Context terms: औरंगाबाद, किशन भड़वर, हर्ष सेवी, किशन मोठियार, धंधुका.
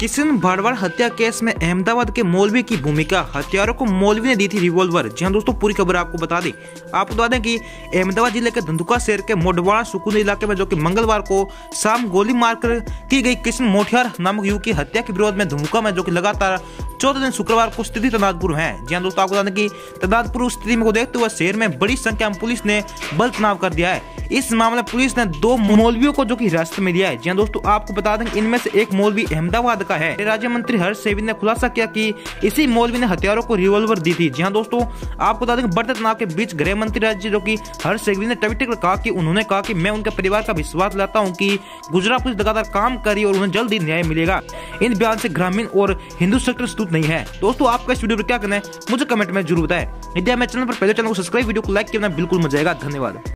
किशन भड़वर हत्या केस में अहमदाबाद के मौलवी की भूमिका। हत्यारों को मौलवी ने दी थी रिवॉल्वर। जी हां दोस्तों, पूरी खबर आपको बता दें। आपको बता दें कि अहमदाबाद जिले के धंधुका शहर के मोडवाड़ा सुकून इलाके में, जो कि मंगलवार को शाम गोली मारकर की गई किशन मोठियार नामक युवक की हत्या के विरोध में धंधुका में, जो कि लगातार 14 दिन शुक्रवार को स्थिति तनावपूर्ण है। जी हां दोस्तों, आपको बता दें कि तनावपूर्ण स्थिति को देखते हुए शहर में बड़ी संख्या में पुलिस ने बल तैनात कर दिया है। इस मामले में पुलिस ने 2 मौलवियों को जो कि हिरासत में लिया है। जी हां दोस्तों, आपको बता दें इनमें से एक मौलवी अहमदाबाद का है। राज्य मंत्री हर्ष सेवी ने खुलासा किया कि इसी मौलवी ने हथियारों को रिवॉल्वर दी थी। जी हां दोस्तों, आपको बता दें बढ़ते तनाव के बीच गृह मंत्री राज्य जो कि हर्ष सेवी ने ट्विटर पर कहा कि उन्होंने कहा कि मैं उनके परिवार का विश्वास लाता हूं कि गुजरात पुलिस लगातार काम कर रही है और उन्हें जल्द ही न्याय मिलेगा। इन बयान से ग्रामीण और हिंदू सेक्टर स्तुत नहीं है। दोस्तों, आपका इस वीडियो पर क्या कहना है मुझे कमेंट में जरूर बताएं। यदि हमारे चैनल पर पहले चैनल को सब्सक्राइब, वीडियो को लाइक करना बिल्कुल मत जाएगा। धन्यवाद।